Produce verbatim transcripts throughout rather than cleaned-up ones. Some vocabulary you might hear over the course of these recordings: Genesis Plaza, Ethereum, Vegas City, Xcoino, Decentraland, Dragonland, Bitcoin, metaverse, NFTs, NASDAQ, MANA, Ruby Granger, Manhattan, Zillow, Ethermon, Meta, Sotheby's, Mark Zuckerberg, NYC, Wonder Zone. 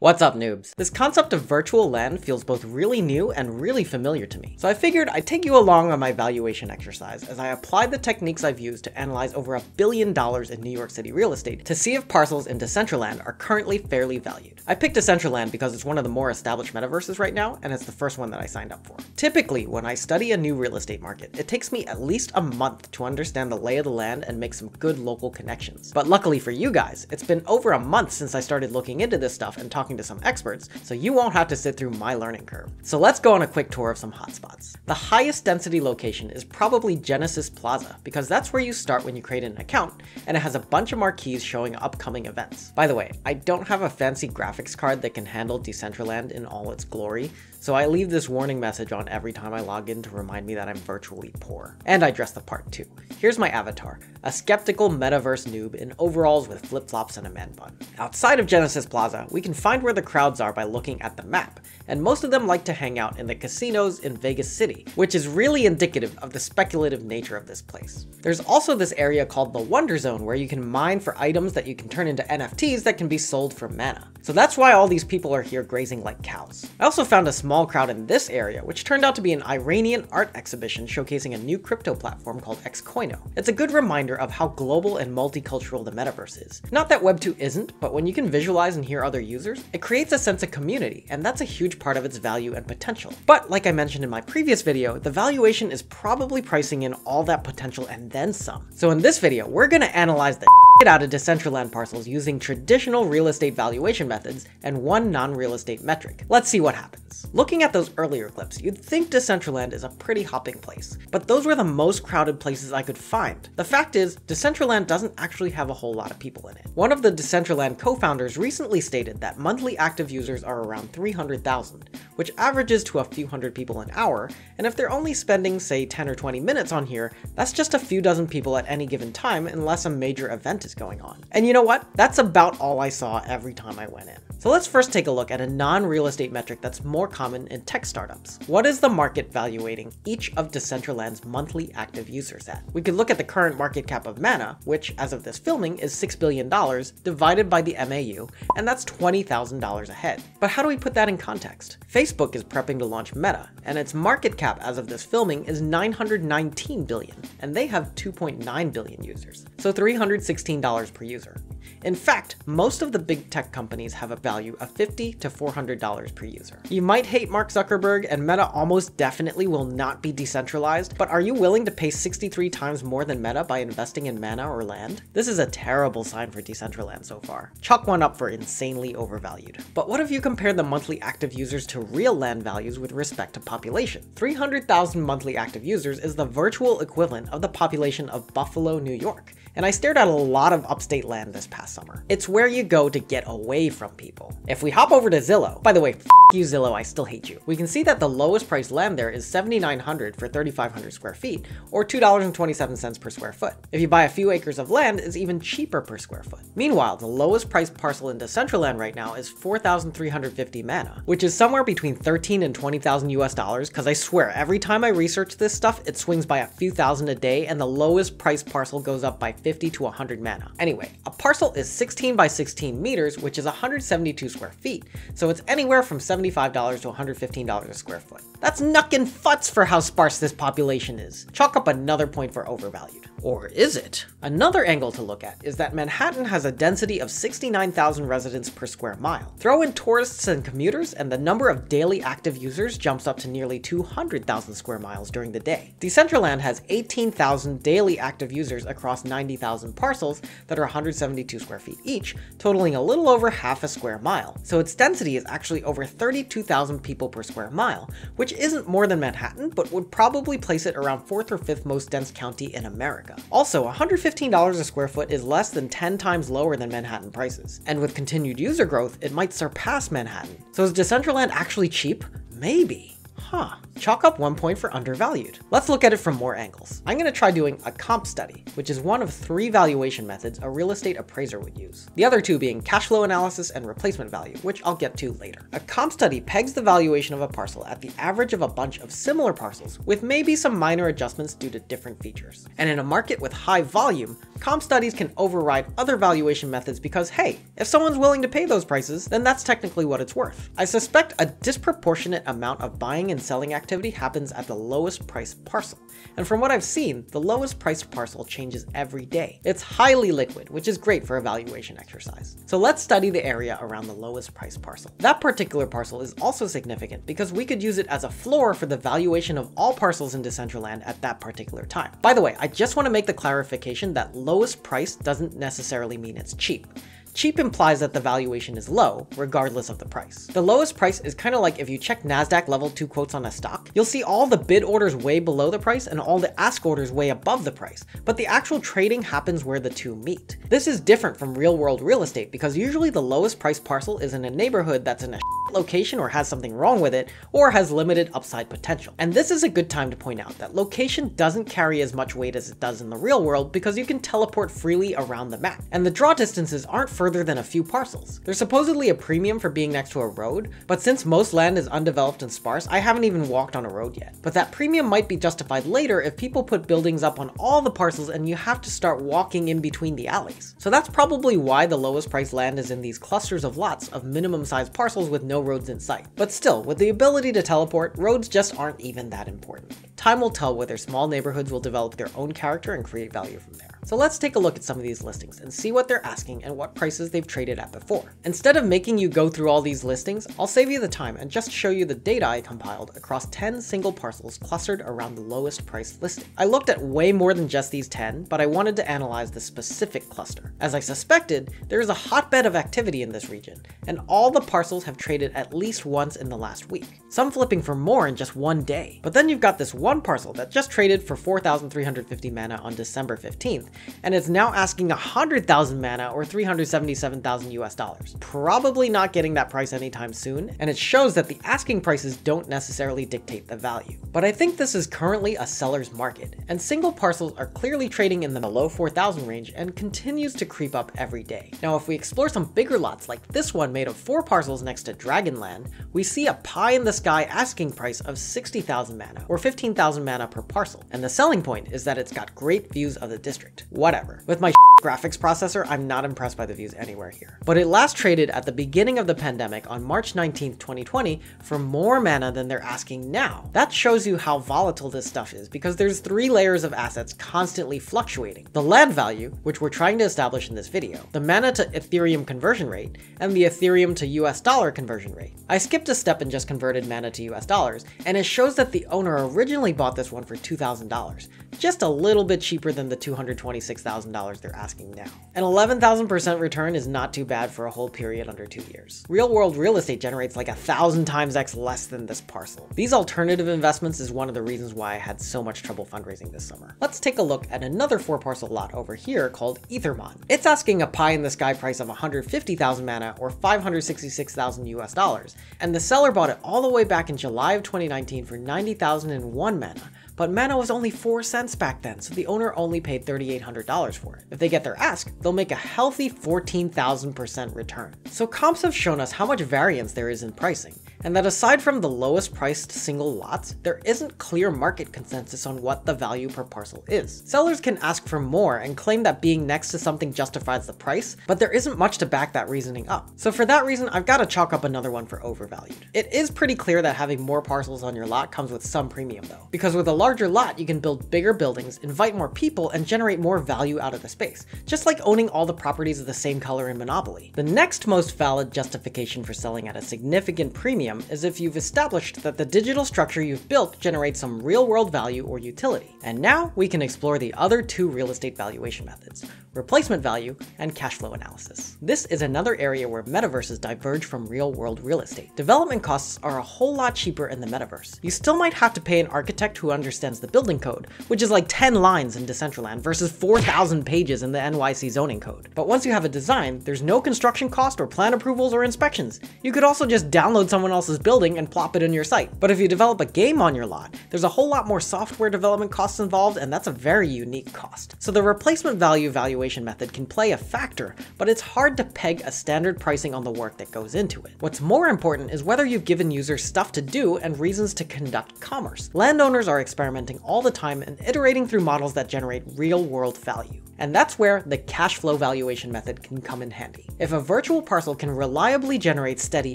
What's up, noobs? This concept of virtual land feels both really new and really familiar to me, so I figured I'd take you along on my valuation exercise as I applied the techniques I've used to analyze over a billion dollars in New York City real estate to see if parcels in Decentraland are currently fairly valued. I picked Decentraland because it's one of the more established metaverses right now, and it's the first one that I signed up for. Typically, when I study a new real estate market, it takes me at least a month to understand the lay of the land and make some good local connections. But luckily for you guys, it's been over a month since I started looking into this stuff and talking to some experts, so you won't have to sit through my learning curve. So let's go on a quick tour of some hotspots. The highest density location is probably Genesis Plaza, because that's where you start when you create an account, and it has a bunch of marquees showing upcoming events. By the way, I don't have a fancy graphics card that can handle Decentraland in all its glory, so I leave this warning message on every time I log in to remind me that I'm virtually poor. And I dress the part too. Here's my avatar, a skeptical metaverse noob in overalls with flip-flops and a man bun. Outside of Genesis Plaza, we can find where the crowds are by looking at the map, and most of them like to hang out in the casinos in Vegas City, which is really indicative of the speculative nature of this place. There's also this area called the Wonder Zone where you can mine for items that you can turn into N F Ts that can be sold for mana. So that's why all these people are here grazing like cows. I also found a small Small crowd in this area, which turned out to be an Iranian art exhibition showcasing a new crypto platform called Xcoino. It's a good reminder of how global and multicultural the metaverse is. Not that Web two isn't, but when you can visualize and hear other users, it creates a sense of community, and that's a huge part of its value and potential. But like I mentioned in my previous video, the valuation is probably pricing in all that potential and then some. So in this video, we're gonna analyze the shit out of Decentraland parcels using traditional real estate valuation methods and one non-real estate metric. Let's see what happens. Looking at those earlier clips, you'd think Decentraland is a pretty hopping place, but those were the most crowded places I could find. The fact is, Decentraland doesn't actually have a whole lot of people in it. One of the Decentraland co-founders recently stated that monthly active users are around three hundred thousand, which averages to a few hundred people an hour, and if they're only spending, say, ten or twenty minutes on here, that's just a few dozen people at any given time unless a major event is going on. And you know what? That's about all I saw every time I went in. So let's first take a look at a non-real estate metric that's more common in tech startups. What is the market valuating each of Decentraland's monthly active users at? We could look at the current market cap of MANA, which as of this filming is six billion dollars divided by the M A U, and that's twenty thousand dollars a head. But how do we put that in context? Facebook is prepping to launch Meta, and its market cap as of this filming is nine hundred nineteen billion dollars, and they have two point nine billion users, so three hundred sixteen dollars per user. In fact, most of the big tech companies have a value of fifty to four hundred dollars per user. You might hate Mark Zuckerberg, and Meta almost definitely will not be decentralized, but are you willing to pay sixty-three times more than Meta by investing in mana or land? This is a terrible sign for Decentraland so far. Chalk one up for insanely overvalued. But what if you compare the monthly active users to real land values with respect to population? three hundred thousand monthly active users is the virtual equivalent of the population of Buffalo, New York, and I stared at a lot of upstate land this past summer. It's where you go to get away from people. If we hop over to Zillow, by the way, f you Zillow, I still hate you. We can see that the lowest priced land there is seventy-nine hundred dollars for thirty-five hundred square feet, or two dollars and twenty-seven cents per square foot. If you buy a few acres of land, it's even cheaper per square foot. Meanwhile, the lowest priced parcel in Decentraland right now is four thousand three hundred fifty mana, which is somewhere between thirteen and twenty thousand U S dollars, because I swear every time I research this stuff, it swings by a few thousand a day, and the lowest priced parcel goes up by fifty to one hundred mana. Anyway, a parcel is sixteen by sixteen meters, which is one hundred seventy-two square feet, so it's anywhere from seventy-five dollars to one hundred fifteen dollars a square foot. That's knuckin' futz for how sparse this population is. Chalk up another point for overvalued. Or is it? Another angle to look at is that Manhattan has a density of sixty-nine thousand residents per square mile. Throw in tourists and commuters, and the number of daily active users jumps up to nearly two hundred thousand square miles during the day. Decentraland has eighteen thousand daily active users across ninety thousand parcels that are one hundred seventy-two square feet each, totaling a little over half a square mile. So its density is actually over thirty-two thousand people per square mile, which isn't more than Manhattan, but would probably place it around fourth or fifth most dense county in America. Also, one hundred fifteen dollars a square foot is less than ten times lower than Manhattan prices, and with continued user growth, it might surpass Manhattan. So is Decentraland actually cheap? Maybe. Huh. Chalk up one point for undervalued. Let's look at it from more angles. I'm going to try doing a comp study, which is one of three valuation methods a real estate appraiser would use. The other two being cash flow analysis and replacement value, which I'll get to later. A comp study pegs the valuation of a parcel at the average of a bunch of similar parcels, with maybe some minor adjustments due to different features. And in a market with high volume, comp studies can override other valuation methods because, hey, if someone's willing to pay those prices, then that's technically what it's worth. I suspect a disproportionate amount of buying and selling activity happens at the lowest priced parcel. And from what I've seen, the lowest priced parcel changes every day. It's highly liquid, which is great for a valuation exercise. So let's study the area around the lowest priced parcel. That particular parcel is also significant because we could use it as a floor for the valuation of all parcels in Decentraland at that particular time. By the way, I just want to make the clarification that lowest price doesn't necessarily mean it's cheap. Cheap implies that the valuation is low, regardless of the price. The lowest price is kind of like if you check NASDAQ level two quotes on a stock, you'll see all the bid orders way below the price and all the ask orders way above the price, but the actual trading happens where the two meet. This is different from real world real estate because usually the lowest price parcel is in a neighborhood that's in a shit location or has something wrong with it or has limited upside potential. And this is a good time to point out that location doesn't carry as much weight as it does in the real world because you can teleport freely around the map. And the draw distances aren't further than a few parcels. There's supposedly a premium for being next to a road, but since most land is undeveloped and sparse, I haven't even walked on a road yet. But that premium might be justified later if people put buildings up on all the parcels and you have to start walking in between the alleys. So that's probably why the lowest priced land is in these clusters of lots of minimum sized parcels with no roads in sight. But still, with the ability to teleport, roads just aren't even that important. Time will tell whether small neighborhoods will develop their own character and create value from there. So let's take a look at some of these listings and see what they're asking and what prices they've traded at before. Instead of making you go through all these listings, I'll save you the time and just show you the data I compiled across ten single parcels clustered around the lowest price listing. I looked at way more than just these ten, but I wanted to analyze the specific cluster. As I suspected, there is a hotbed of activity in this region, and all the parcels have traded at least once in the last week, some flipping for more in just one day. But then you've got this one parcel that just traded for four thousand three hundred fifty mana on December fifteenth, and it's now asking one hundred thousand mana or three hundred seventy-seven thousand U S dollars. Probably not getting that price anytime soon, and it shows that the asking prices don't necessarily dictate the value. But I think this is currently a seller's market, and single parcels are clearly trading in the low four thousand range and continues to creep up every day. Now, if we explore some bigger lots like this one made of four parcels next to Dragonland, we see a pie in the sky asking price of sixty thousand mana or fifteen thousand mana per parcel, and the selling point is that it's got great views of the district. Whatever. With my graphics processor, I'm not impressed by the views anywhere here. But it last traded at the beginning of the pandemic on March nineteenth, twenty twenty for more mana than they're asking now. That shows you how volatile this stuff is because there's three layers of assets constantly fluctuating. The land value, which we're trying to establish in this video, the mana to Ethereum conversion rate, and the Ethereum to U S dollar conversion rate. I skipped a step and just converted mana to U S dollars, and it shows that the owner originally bought this one for two thousand dollars, just a little bit cheaper than the two hundred twenty-six thousand dollars they're asking now. An eleven thousand percent return is not too bad for a whole period under two years. Real world real estate generates like a thousand times X less than this parcel. These alternative investments is one of the reasons why I had so much trouble fundraising this summer. Let's take a look at another four parcel lot over here called Ethermon. It's asking a pie in the sky price of one hundred fifty thousand mana or five hundred sixty-six thousand U S dollars, and the seller bought it all the way back in July of twenty nineteen for ninety thousand one mana. But mana was only four cents back then, so the owner only paid three thousand eight hundred dollars for it. If they get their ask, they'll make a healthy fourteen thousand percent return. So comps have shown us how much variance there is in pricing, and that aside from the lowest priced single lots, there isn't clear market consensus on what the value per parcel is. Sellers can ask for more and claim that being next to something justifies the price, but there isn't much to back that reasoning up. So for that reason, I've got to chalk up another one for overvalued. It is pretty clear that having more parcels on your lot comes with some premium though, because with a larger lot, you can build bigger buildings, invite more people, and generate more value out of the space, just like owning all the properties of the same color in Monopoly. The next most valid justification for selling at a significant premium is if you've established that the digital structure you've built generates some real-world value or utility. And now we can explore the other two real estate valuation methods, replacement value and cash flow analysis. This is another area where metaverses diverge from real-world real estate. Development costs are a whole lot cheaper in the metaverse. You still might have to pay an architect who understands the building code, which is like ten lines in Decentraland versus four thousand pages in the N Y C zoning code. But once you have a design, there's no construction cost or plan approvals or inspections. You could also just download someone else else's building and plop it in your site. But if you develop a game on your lot, there's a whole lot more software development costs involved, and that's a very unique cost. So the replacement value valuation method can play a factor, but it's hard to peg a standard pricing on the work that goes into it. What's more important is whether you've given users stuff to do and reasons to conduct commerce. Landowners are experimenting all the time and iterating through models that generate real-world value. and that's where the cash flow valuation method can come in handy. If a virtual parcel can reliably generate steady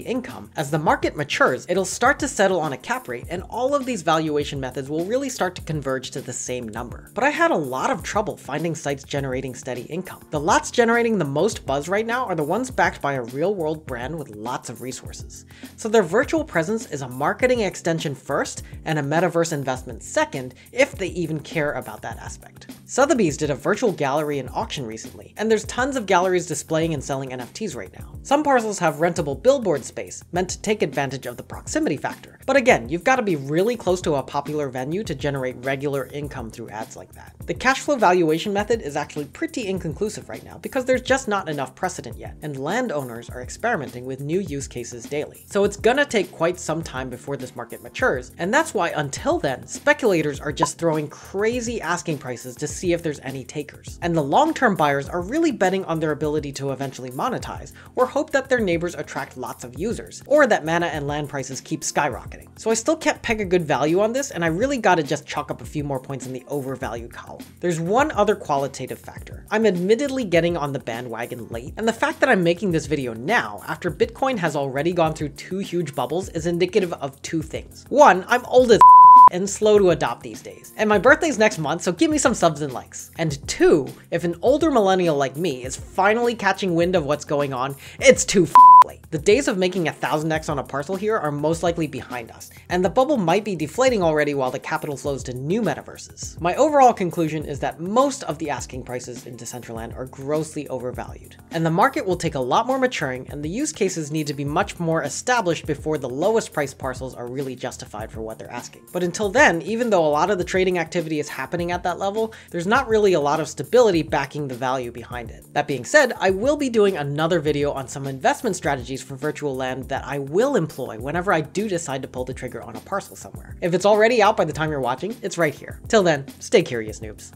income, as the market matures, it'll start to settle on a cap rate, and all of these valuation methods will really start to converge to the same number. But I had a lot of trouble finding sites generating steady income. The lots generating the most buzz right now are the ones backed by a real-world brand with lots of resources. So their virtual presence is a marketing extension first and a metaverse investment second, if they even care about that aspect. Sotheby's did a virtual gallery and auction recently, and there's tons of galleries displaying and selling N F Ts right now. Some parcels have rentable billboard space, meant to take advantage of the proximity factor. But again, you've got to be really close to a popular venue to generate regular income through ads like that. The cash flow valuation method is actually pretty inconclusive right now because there's just not enough precedent yet, and landowners are experimenting with new use cases daily. So it's gonna take quite some time before this market matures, and that's why until then, speculators are just throwing crazy asking prices to see if there's any takers. And the long-term buyers are really betting on their ability to eventually monetize, or hope that their neighbors attract lots of users, or that mana and land prices keep skyrocketing. So I still can't peg a good value on this, and I really gotta just chalk up a few more points in the overvalue column. There's one other qualitative factor. I'm admittedly getting on the bandwagon late, and the fact that I'm making this video now, after Bitcoin has already gone through two huge bubbles, is indicative of two things. One, I'm old as and slow to adopt these days. And my birthday's next month, so give me some subs and likes. And two, if an older millennial like me is finally catching wind of what's going on, it's too f***ing late. The days of making a thousand X on a parcel here are most likely behind us, and the bubble might be deflating already while the capital flows to new metaverses. My overall conclusion is that most of the asking prices in Decentraland are grossly overvalued, and the market will take a lot more maturing, and the use cases need to be much more established before the lowest price parcels are really justified for what they're asking. But in Until then, even though a lot of the trading activity is happening at that level, there's not really a lot of stability backing the value behind it. That being said, I will be doing another video on some investment strategies for virtual land that I will employ whenever I do decide to pull the trigger on a parcel somewhere. If it's already out by the time you're watching, it's right here. Till then, stay curious, noobs.